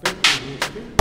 Perfecto.